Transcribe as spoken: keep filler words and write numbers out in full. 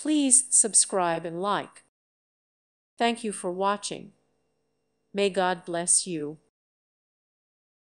Please subscribe and like. Thank you for watching. May God bless you.